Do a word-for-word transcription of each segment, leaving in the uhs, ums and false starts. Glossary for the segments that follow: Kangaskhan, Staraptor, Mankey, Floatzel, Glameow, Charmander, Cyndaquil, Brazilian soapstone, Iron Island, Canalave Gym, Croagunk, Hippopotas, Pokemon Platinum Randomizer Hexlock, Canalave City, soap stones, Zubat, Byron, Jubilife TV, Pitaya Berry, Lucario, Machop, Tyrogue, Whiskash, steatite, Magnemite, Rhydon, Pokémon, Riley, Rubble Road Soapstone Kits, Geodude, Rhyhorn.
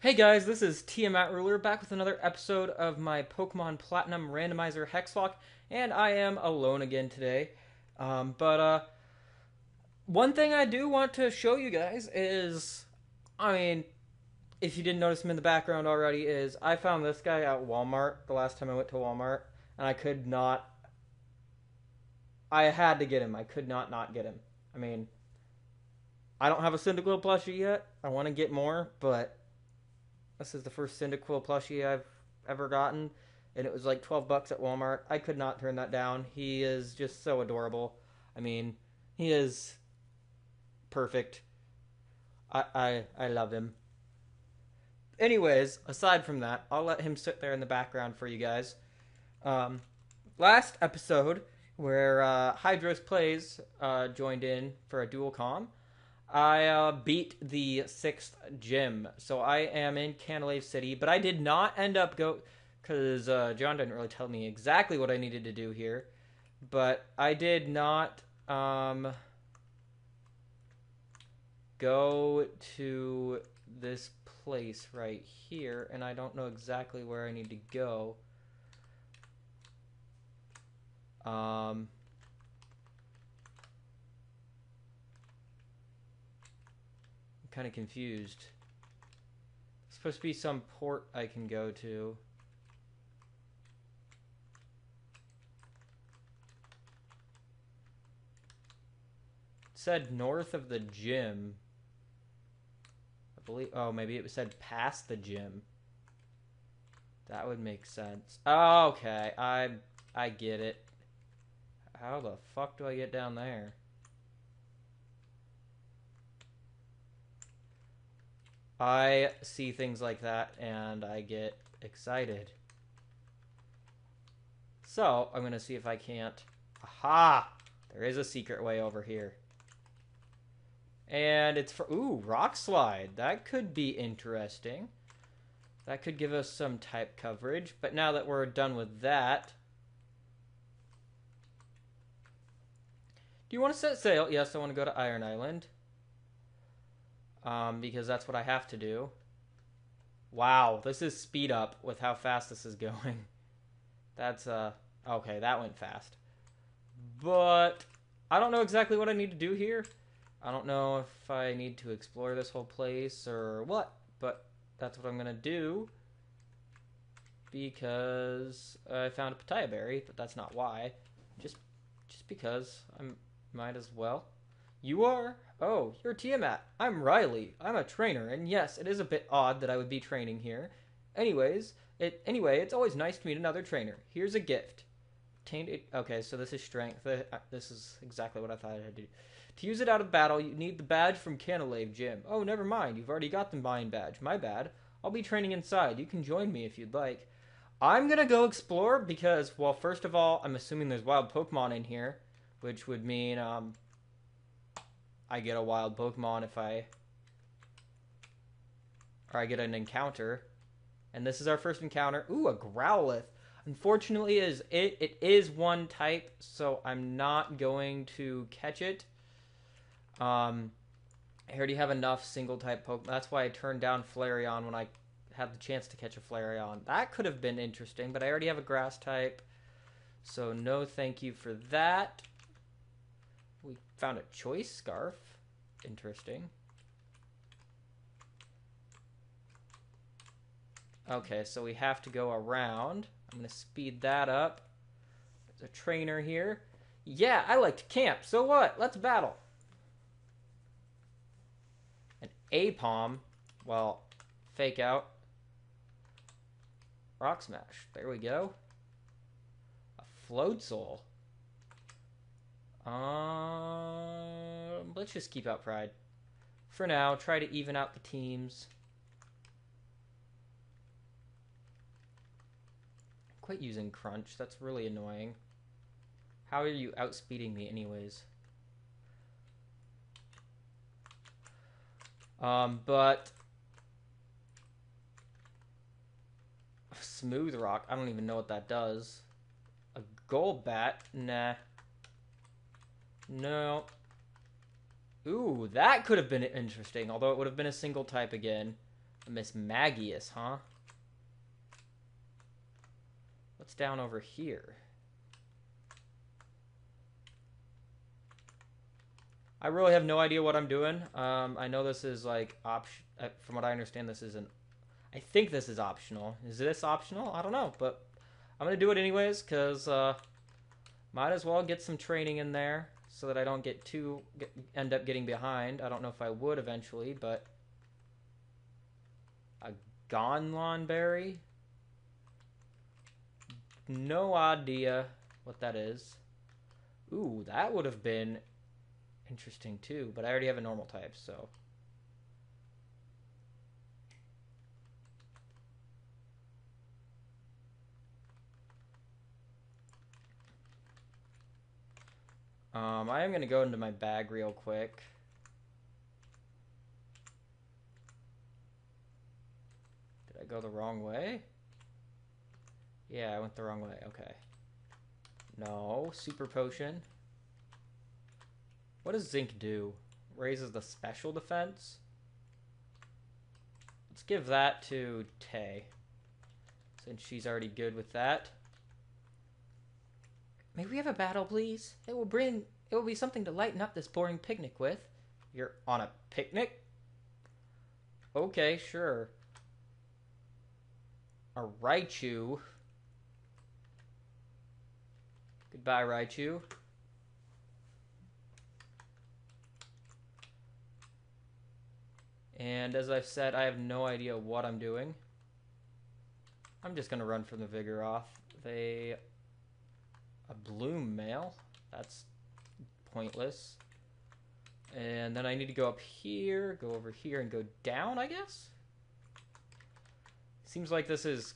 Hey guys, this is TiamatRuler back with another episode of my Pokemon Platinum Randomizer Hexlock, and I am alone again today. Um, but uh, one thing I do want to show you guys is, I mean, if you didn't notice him in the background already, is I found this guy at Walmart the last time I went to Walmart, and I could not, I had to get him. I could not not get him. I mean, I don't have a Cyndaquil plushie yet. I want to get more, but this is the first Cyndaquil plushie I've ever gotten, and it was like twelve bucks at Walmart. I could not turn that down. He is just so adorable. I mean, he is perfect. I, I, I love him. Anyways, aside from that, I'll let him sit there in the background for you guys. Um, last episode, where uh, HydrosPlays uh, joined in for a dual comm, I uh, beat the sixth gym, so I am in Canalave City, but I did not end up go, because uh, John didn't really tell me exactly what I needed to do here, but I did not um, go to this place right here, and I don't know exactly where I need to go. Um... Kind of confused. It's supposed to be some port I can go to. It said north of the gym. I believe. Oh, maybe it said past the gym. That would make sense. Oh, okay, I I get it. How the fuck do I get down there? I see things like that, and I get excited. So, I'm going to see if I can't... Aha! There is a secret way over here. And it's for... Ooh, rock slide. That could be interesting. That could give us some type coverage. But now that we're done with that... Do you want to set sail? Yes, I want to go to Iron Island. Um, because that's what I have to do. Wow, this is speed up with how fast this is going. That's, uh... Okay, that went fast. But I don't know exactly what I need to do here. I don't know if I need to explore this whole place or what, but that's what I'm gonna do. Because I found a Pitaya Berry, but that's not why. Just, just because I might as well. You are? Oh, you're Tiamat. I'm Riley. I'm a trainer, and yes, it is a bit odd that I would be training here. Anyways, it anyway, it's always nice to meet another trainer. Here's a gift. Okay, so this is strength. This is exactly what I thought I'd do. To use it out of battle, you need the badge from Canalave Gym. Oh, never mind. You've already got the mine badge. My bad. I'll be training inside. You can join me if you'd like. I'm going to go explore because, well, first of all, I'm assuming there's wild Pokemon in here, which would mean... um. I get a wild Pokemon if I... Or I get an encounter. And this is our first encounter. Ooh, a Growlithe. Unfortunately, it is, it, it is one type, so I'm not going to catch it. Um, I already have enough single-type Pokemon. That's why I turned down Flareon when I had the chance to catch a Flareon. That could have been interesting, but I already have a grass type. So no thank you for that. We found a choice scarf. Interesting. Okay, so we have to go around. I'm going to speed that up. There's a trainer here. Yeah, I like to camp. So what? Let's battle. An A-Pom. Well, fake out. Rock Smash. There we go. A Floatzel. Um, let's just keep out Pride. For now, try to even out the teams. Quit using Crunch. That's really annoying. How are you outspeeding me anyways? Um, but... Smooth Rock. I don't even know what that does. A Golbat? Nah. No. Ooh, that could have been interesting, although it would have been a single type again. Miss Magius, huh? What's down over here? I really have no idea what I'm doing. Um, I know this is like option. Uh, from what I understand, this is an. I think this is optional. Is this optional? I don't know, but I'm gonna do it anyways because uh, might as well get some training in there so that I don't get too get, end up getting behind. I don't know if I would eventually, but a Galaronberry. No idea what that is. Ooh, that would have been interesting too, but I already have a normal type, so. Um, I am going to go into my bag real quick. Did I go the wrong way? Yeah, I went the wrong way. Okay. No, super potion. What does zinc do? Raises the special defense? Let's give that to Tay, since she's already good with that. May we have a battle, please? It will bring... It will be something to lighten up this boring picnic with. You're on a picnic? Okay, sure. A Raichu. Goodbye, Raichu. And as I've said, I have no idea what I'm doing. I'm just going to run from the Vigoroth. They... A bloom mail. That's pointless. And then I need to go up here, go over here, and go down, I guess? Seems like this is...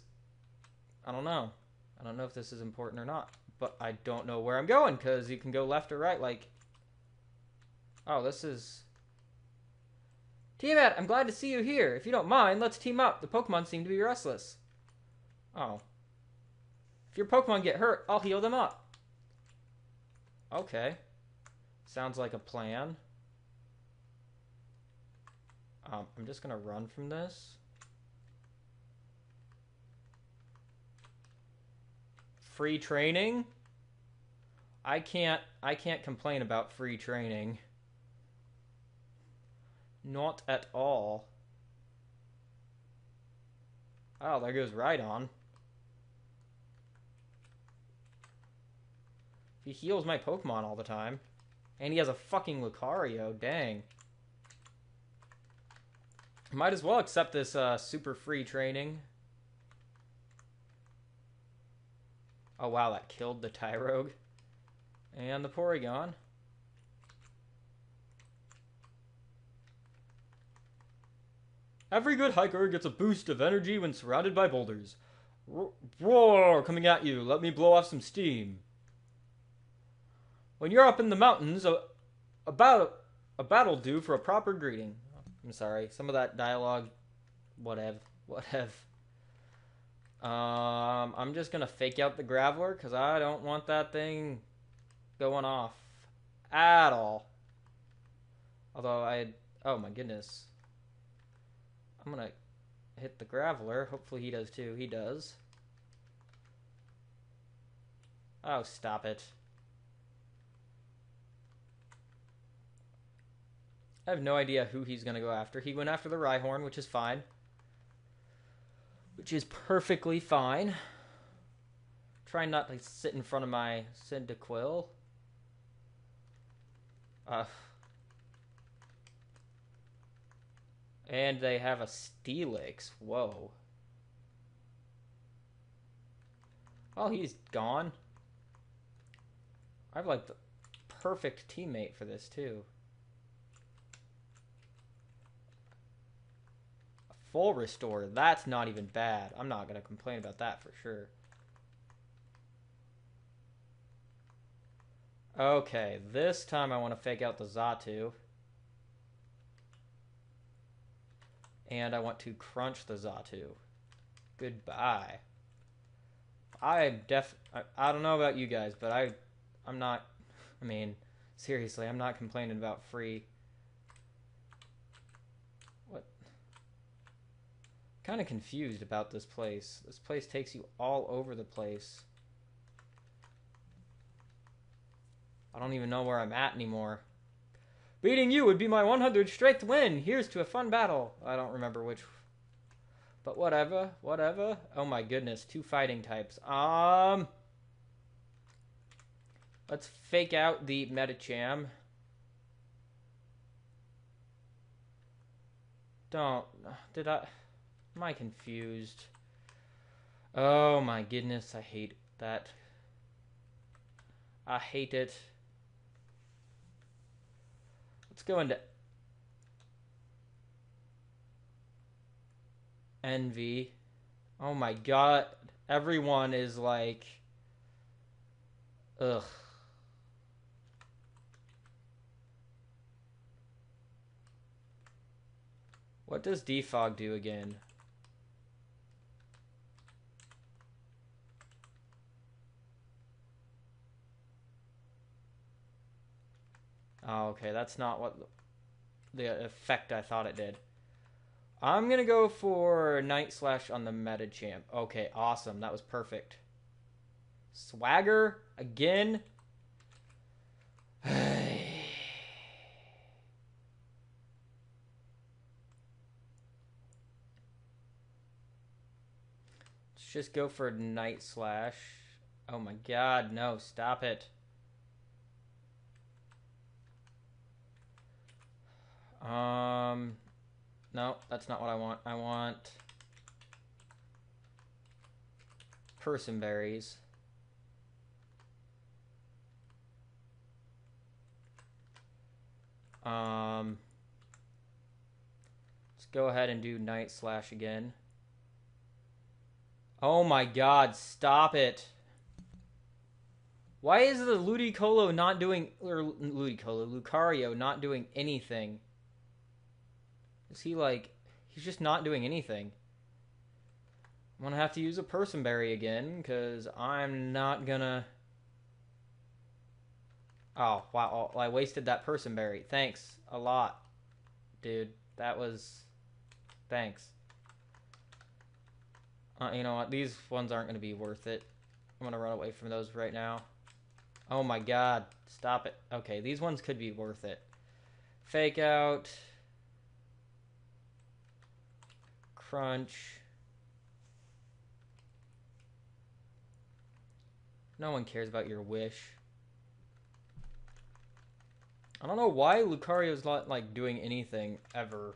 I don't know. I don't know if this is important or not. But I don't know where I'm going, because you can go left or right, like... Oh, this is... Tiamat, I'm glad to see you here. If you don't mind, let's team up. The Pokemon seem to be restless. Oh. If your Pokemon get hurt, I'll heal them up. Okay. Sounds like a plan. Um, I'm just going to run from this. Free training? I can't, I can't complain about free training. Not at all. Oh, there goes Rhydon. He heals my Pokemon all the time. And he has a fucking Lucario. Dang. Might as well accept this uh, super free training. Oh, wow. That killed the Tyrogue. And the Porygon. Every good hiker gets a boost of energy when surrounded by boulders. Roar coming at you. Let me blow off some steam. When you're up in the mountains, a, about a battle due for a proper greeting. I'm sorry. Some of that dialogue, whatever, whatever. Um, I'm just going to fake out the Graveler because I don't want that thing going off at all. Although I, oh my goodness. I'm going to hit the Graveler. Hopefully he does too. He does. Oh, stop it. I have no idea who he's going to go after. He went after the Rhyhorn, which is fine. Which is perfectly fine. Trying not to sit in front of my Cyndaquil. Uh, and they have a Steelix. Whoa. Well, he's gone. I have, like, the perfect teammate for this, too. Full restore, that's not even bad. I'm not going to complain about that for sure. Okay, this time I want to fake out the Zatu. And I want to crunch the Zatu. Goodbye. I'm def... I, I don't know about you guys, but I, I'm not... I mean, seriously, I'm not complaining about free... Kind of confused about this place. This place takes you all over the place. I don't even know where I'm at anymore. Beating you would be my one hundredth straight win. Here's to a fun battle. I don't remember which. But whatever, whatever. Oh my goodness, two fighting types. Um, let's fake out the Medicham. Don't, did I, am I confused? Oh my goodness, I hate that. I hate it. Let's go into Envy. Oh my god. Everyone is like, ugh. What does defog do again? Oh, okay, that's not what the effect I thought it did. I'm gonna go for Night Slash on the Medicham. Okay, awesome. That was perfect. Swagger again. Let's just go for Night Slash. Oh my god, no, stop it. Um... No, that's not what I want. I want person berries. Um, let's go ahead and do Night Slash again. Oh my god, stop it. Why is the Ludicolo not doing, or Ludicolo, Lucario not doing anything? Is he like, he's just not doing anything. I'm gonna have to use a person berry again, because I'm not gonna... Oh, wow, I wasted that person berry. Thanks a lot, dude. That was... Thanks. Uh, you know what, these ones aren't gonna be worth it. I'm gonna run away from those right now. Oh my god, stop it. Okay, these ones could be worth it. Fake out... Crunch. No one cares about your wish. I don't know why Lucario's not like doing anything ever.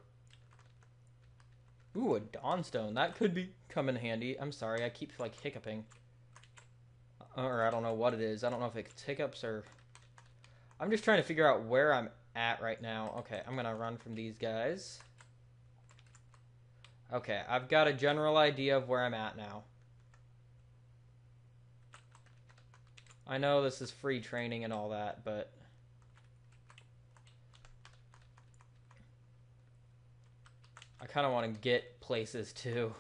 Ooh, a Dawnstone. That could be come in handy. I'm sorry, I keep like hiccuping. Or I don't know what it is. I don't know if it's hiccups or... I'm just trying to figure out where I'm at right now. Okay, I'm gonna run from these guys. Okay, I've got a general idea of where I'm at now. I know this is free training and all that, but... I kind of want to get places, too.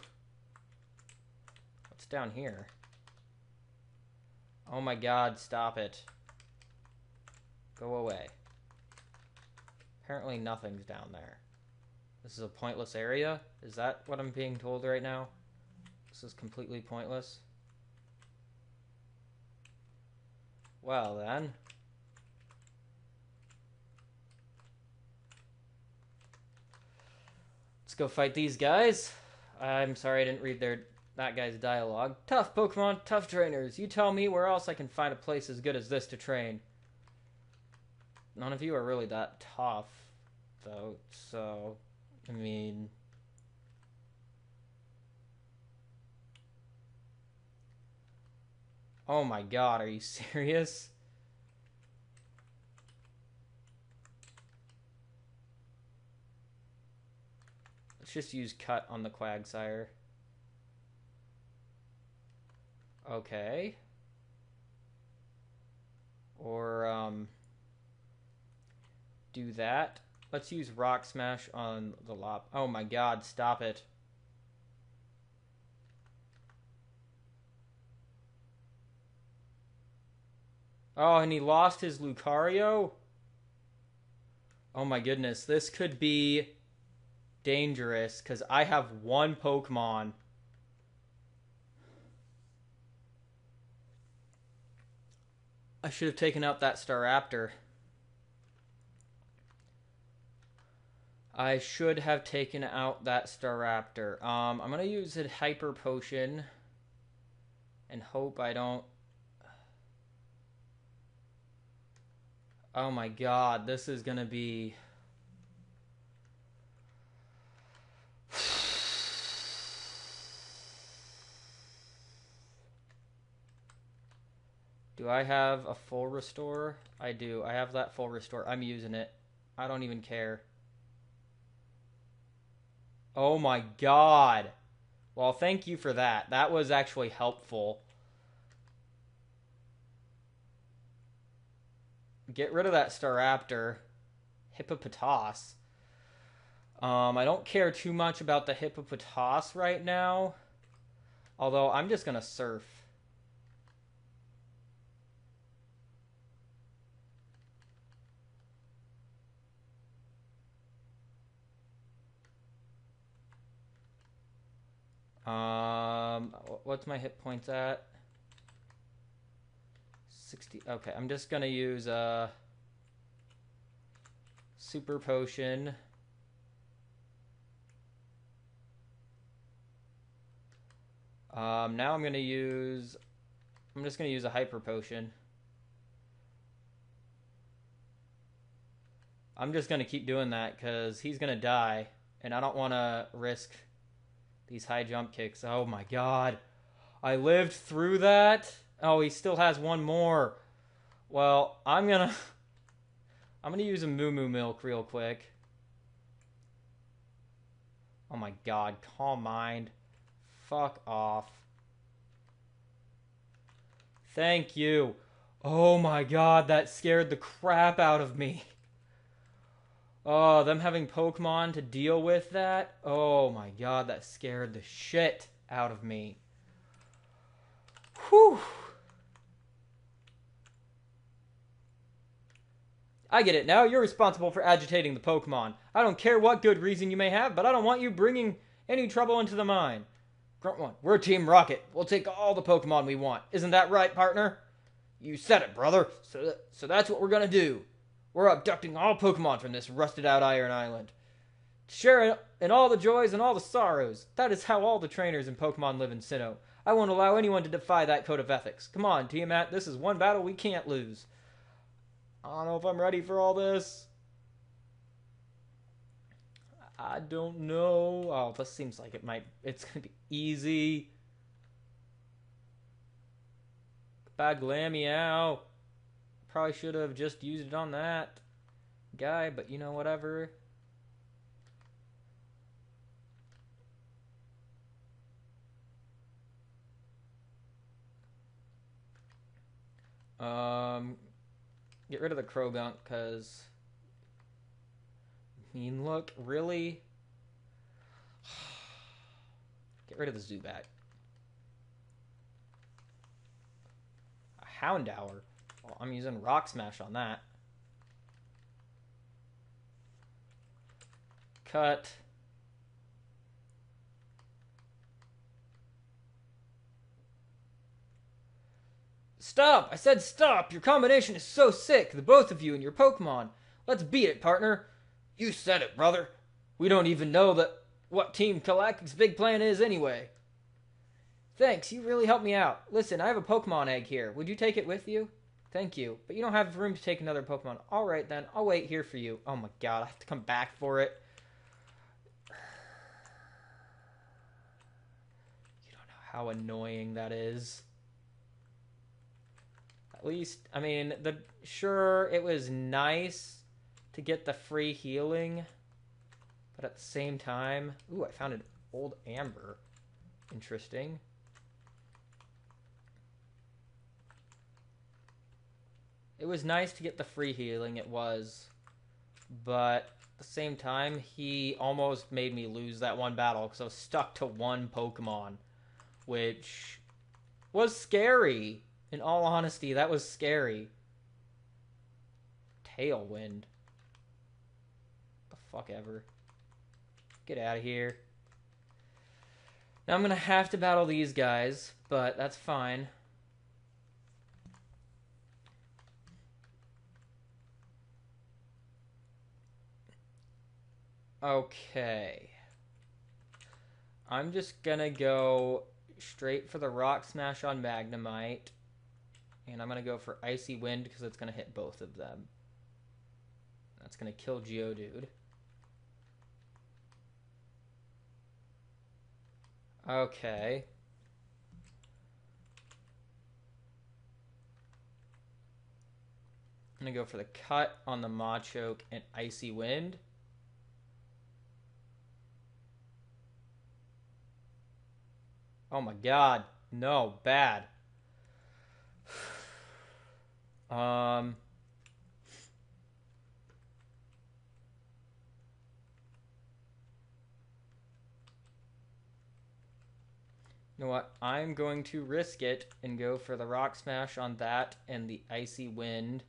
What's down here? Oh my god, stop it. Go away. Apparently nothing's down there. This is a pointless area? Is that what I'm being told right now? This is completely pointless. Well then. Let's go fight these guys. I'm sorry I didn't read their that guy's dialogue. Tough Pokemon, tough trainers. You tell me where else I can find a place as good as this to train. None of you are really that tough, though, so... I mean, oh my god, are you serious? Let's just use cut on the Quagsire. Okay. Or, um, do that. Let's use Rock Smash on the Lop. Oh my god, stop it. Oh, and he lost his Lucario? Oh my goodness, this could be dangerous because I have one Pokemon. I should have taken out that Staraptor. I should have taken out that Staraptor. Um, I'm going to use a Hyper Potion and hope I don't... Oh my god, this is going to be... Do I have a full restore? I do. I have that full restore. I'm using it. I don't even care. Oh my god. Well, thank you for that. That was actually helpful. Get rid of that Staraptor. Hippopotas. Um, I don't care too much about the Hippopotas right now. Although, I'm just going to surf. Um, what's my hit points at? sixty. Okay, I'm just gonna use a super potion. Um, now I'm gonna use. I'm just gonna use a hyper potion. I'm just gonna keep doing that because he's gonna die, and I don't want to risk these high jump kicks. Oh my god. I lived through that. Oh, he still has one more. Well, I'm gonna... I'm gonna use a Moo Moo Milk real quick. Oh my god. Calm mind. Fuck off. Thank you. Oh my god. That scared the crap out of me. Oh, them having Pokemon to deal with that? Oh my god, that scared the shit out of me. Whew. I get it now. You're responsible for agitating the Pokemon. I don't care what good reason you may have, but I don't want you bringing any trouble into the mine. Grunt one, we're Team Rocket. We'll take all the Pokemon we want. Isn't that right, partner? You said it, brother. So, th so that's what we're gonna do. We're abducting all Pokemon from this rusted-out Iron Island. Share in all the joys and all the sorrows. That is how all the trainers in Pokemon live in Sinnoh. I won't allow anyone to defy that code of ethics. Come on, Tiamat. This is one battle we can't lose. I don't know if I'm ready for all this. I don't know. Oh, this seems like it might... It's going to be easy. Goodbye, Glammeow. Probably should have just used it on that guy, but you know, whatever. Um, get rid of the Croagunk, because, I mean, look, really? Get rid of the Zubat. A Houndour. I'm using Rock Smash on that. Cut. Stop! I said stop! Your combination is so sick, the both of you and your Pokemon. Let's beat it, partner. You said it, brother. We don't even know that what Team Galactic's big plan is anyway. Thanks, you really helped me out. Listen, I have a Pokemon egg here. Would you take it with you? Thank you, but you don't have room to take another Pokemon. All right, then. I'll wait here for you. Oh, my God. I have to come back for it. You don't know how annoying that is. At least, I mean, the sure, it was nice to get the free healing, but at the same time... Ooh, I found an old amber. Interesting. It was nice to get the free healing, it was. But at the same time, he almost made me lose that one battle because I was stuck to one Pokemon, which was scary. In all honesty, that was scary. Tailwind. The fuck ever. Get out of here. Now I'm going to have to battle these guys, but that's fine. Okay. I'm just going to go straight for the Rock Smash on Magnemite. And I'm going to go for Icy Wind because it's going to hit both of them. That's going to kill Geodude. Okay. I'm going to go for the cut on the Machoke and Icy Wind. Oh my god. No, bad. um... You know what? I'm going to risk it and go for the Rock Smash on that and the Icy Wind,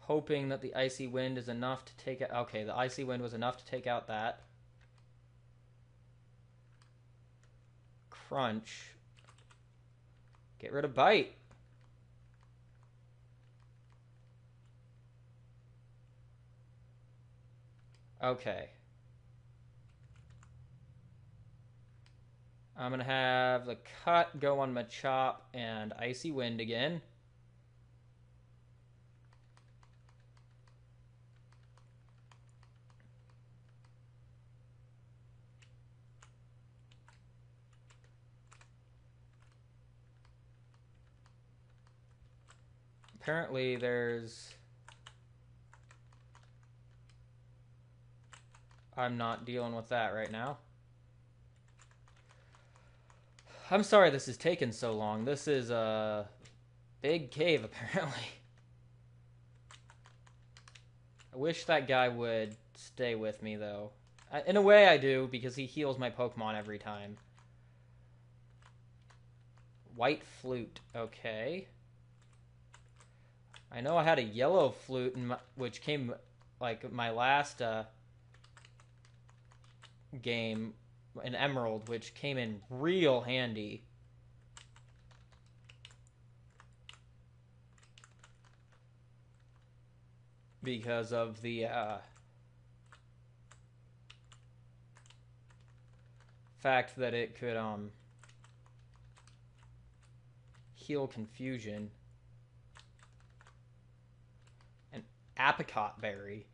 hoping that the Icy Wind is enough to take out... Okay, the Icy Wind was enough to take out that. Crunch. Get rid of Bite. Okay. I'm going to have the cut go on Machop and Icy Wind again. Apparently there's... I'm not dealing with that right now. I'm sorry this has taken so long. This is a big cave, apparently. I wish that guy would stay with me, though. I, in a way, I do, because he heals my Pokemon every time. White Flute. Okay. I know I had a yellow flute, in my, which came, like, my last uh, game... an emerald, which came in real handy. Because of the, uh... fact that it could, um... heal confusion. An apricot berry.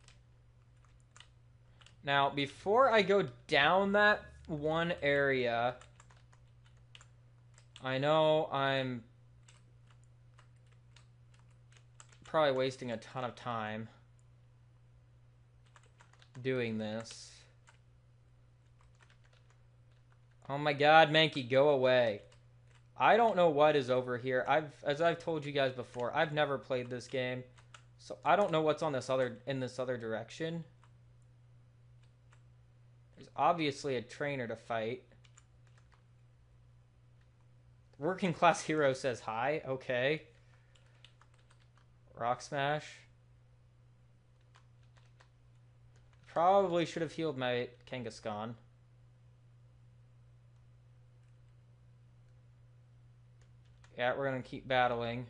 Now, before I go down that one area, I know I'm probably wasting a ton of time doing this. Oh my god, Mankey, go away. I don't know what is over here. I've, as I've told you guys before, I've never played this game, so I don't know what's on this other, in this other direction. There's obviously a trainer to fight. Working Class Hero says hi. Okay. Rock Smash. Probably should have healed my Kangaskhan. Yeah, we're going to keep battling.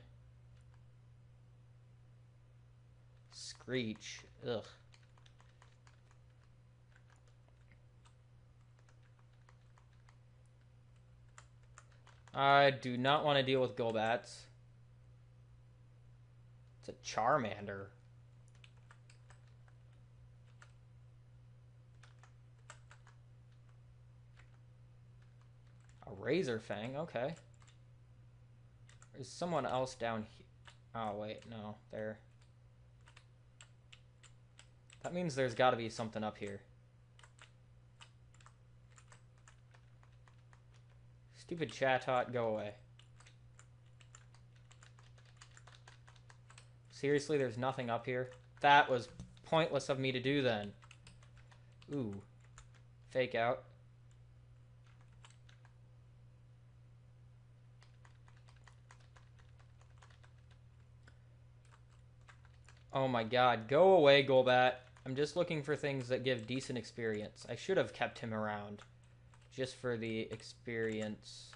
Screech. Ugh. I do not want to deal with Golbats. It's a Charmander. A Razor Fang, okay. There's someone else down here. Oh, wait, no, there. That means there's got to be something up here. Stupid Chatot, go away. Seriously, there's nothing up here? That was pointless of me to do then. Ooh. Fake out. Oh my god, go away, Golbat. I'm just looking for things that give decent experience. I should have kept him around just for the experience.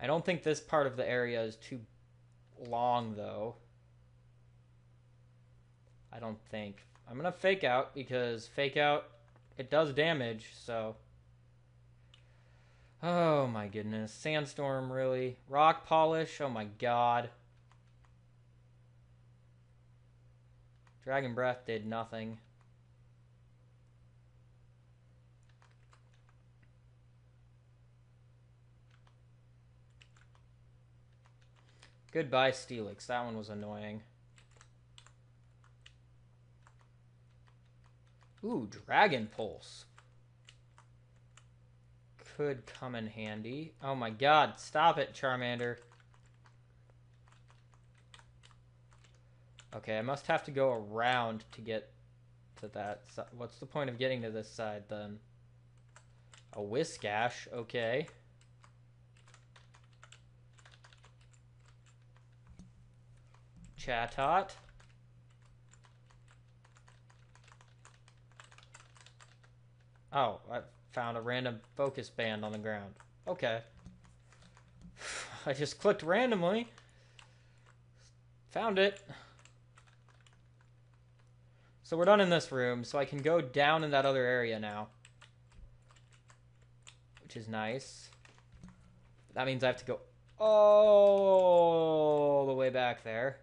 I don't think this part of the area is too long, though. I don't think. I'm going to fake out, because fake out, it does damage, so... Oh, my goodness. Sandstorm, really. Rock polish, oh my god. Dragon Breath did nothing. Goodbye, Steelix. That one was annoying. Ooh, Dragon Pulse. Could come in handy. Oh my god, stop it, Charmander. Okay, I must have to go around to get to that side. What's the point of getting to this side, then? A Whiskash, okay. Chatot. Oh, I found a random focus band on the ground. Okay. I just clicked randomly. Found it. So we're done in this room, so I can go down in that other area now. Which is nice. That means I have to go all the way back there.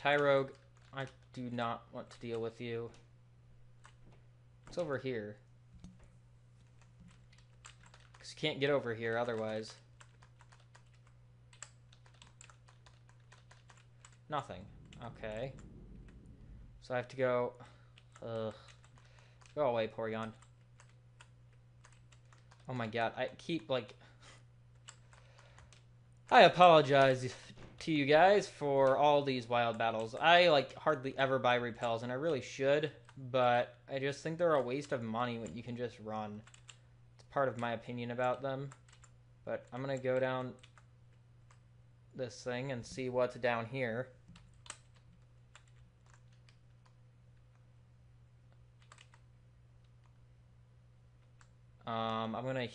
Tyrogue, I do not want to deal with you. It's over here. Because you can't get over here otherwise. Nothing. Okay. So I have to go... Ugh. Go away, Porygon. Oh my god, I keep, like... I apologize to you guys for all these wild battles. I like hardly ever buy repels, and I really should, but I just think they're a waste of money when you can just run. It's part of my opinion about them, but I'm gonna go down this thing and see what's down here. Um, I'm gonna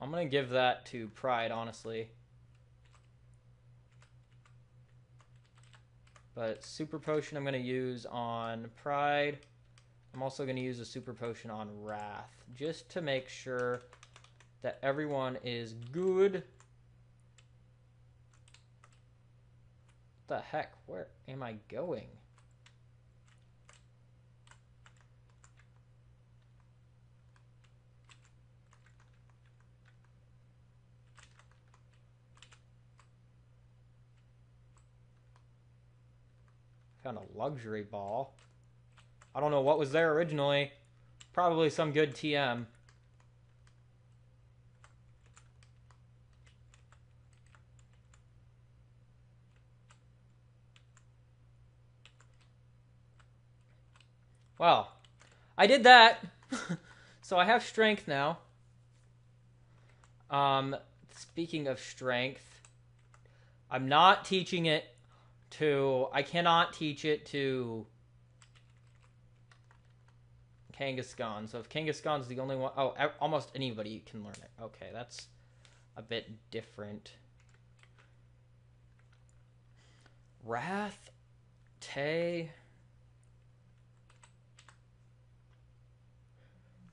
I'm going to give that to Pride, honestly. But Super Potion I'm going to use on Pride. I'm also going to use a Super Potion on Wrath, just to make sure that everyone is good. What the heck? Where am I going? Found a luxury ball. I don't know what was there originally. Probably some good T M. Well, I did that. So I have strength now. Um, speaking of strength, I'm not teaching it to, I cannot teach it to Kangaskhan. So if Kangaskhan's the only one, oh, almost anybody can learn it. Okay, that's a bit different. Wrath, Tay.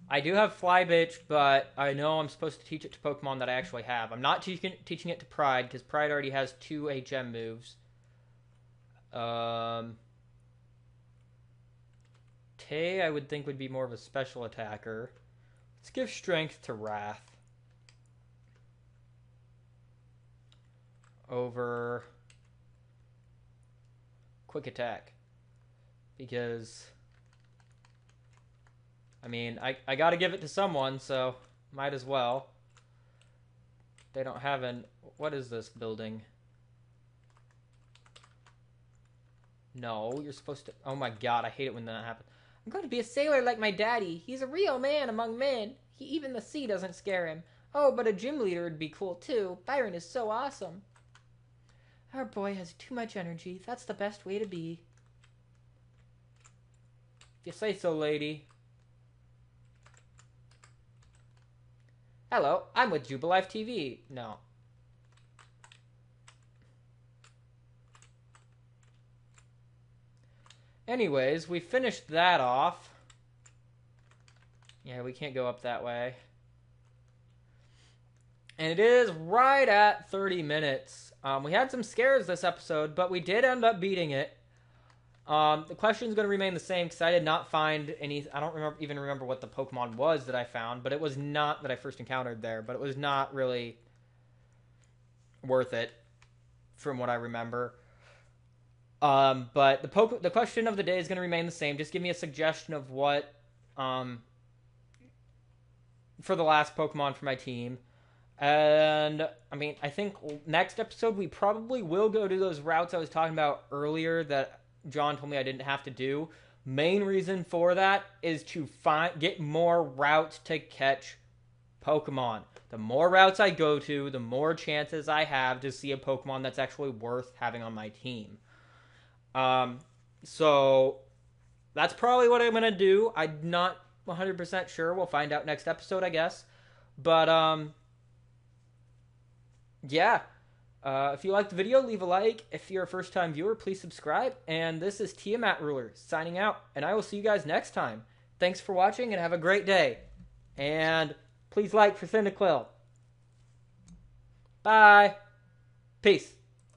I do have Fly Bitch, but I know I'm supposed to teach it to Pokemon that I actually have. I'm not te teaching it to Pride, because Pride already has two H M moves. Um, Tay, I would think, would be more of a special attacker. Let's give strength to Wrath. Over quick attack. Because, I mean, I, I gotta give it to someone, so might as well. They don't have an... What is this building? No, you're supposed to... Oh my god, I hate it when that happens. I'm going to be a sailor like my daddy. He's a real man among men. He, even the sea doesn't scare him. Oh, but a gym leader would be cool too. Byron is so awesome. Our boy has too much energy. That's the best way to be. If you say so, lady. Hello, I'm with Jubilife T V. No. Anyways, we finished that off. Yeah, we can't go up that way. And it is right at thirty minutes. Um, we had some scares this episode, but we did end up beating it. Um, the question's going to remain the same because I did not find any... I don't remember, even remember what the Pokemon was that I found, but it was not that I first encountered there, but it was not really worth it from what I remember. Um, but the po the question of the day is going to remain the same. Just give me a suggestion of what, um, for the last Pokemon for my team. And, I mean, I think next episode we probably will go to those routes I was talking about earlier that John told me I didn't have to do. Main reason for that is to find get more routes to catch Pokemon. The more routes I go to, the more chances I have to see a Pokemon that's actually worth having on my team. Um, so that's probably what I'm going to do. I'm not one hundred percent sure. We'll find out next episode, I guess. But, um, yeah. Uh, if you liked the video, leave a like. If you're a first-time viewer, please subscribe. And this is TiamatRuler signing out, and I will see you guys next time. Thanks for watching, and have a great day. And please like for Cyndaquil. Bye. Peace.